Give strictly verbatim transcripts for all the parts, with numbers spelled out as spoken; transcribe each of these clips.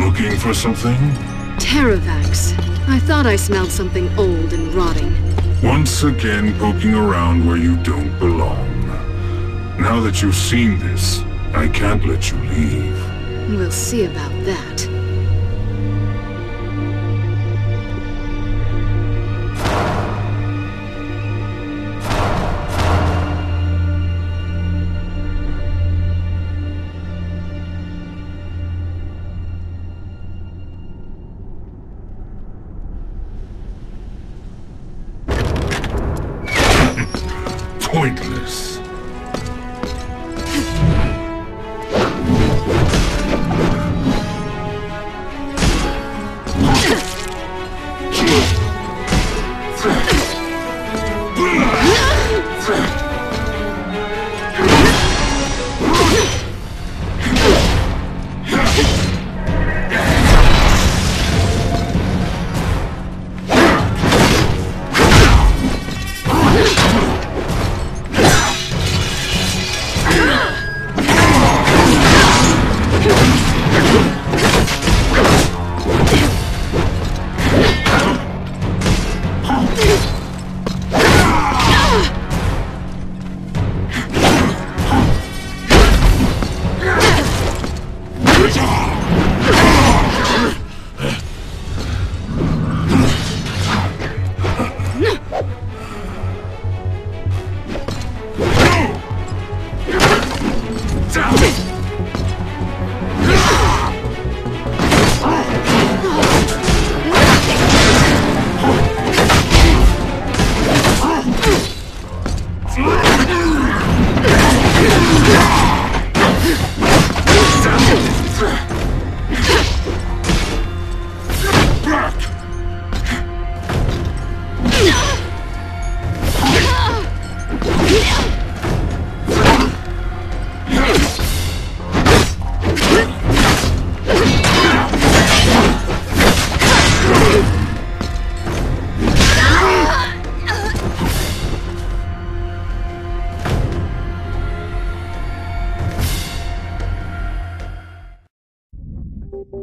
Looking for something? Teravax. I thought I smelled something old and rotting. Once again poking around where you don't belong. Now that you've seen this, I can't let you leave. We'll see about that. Pointless.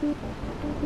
Thank you.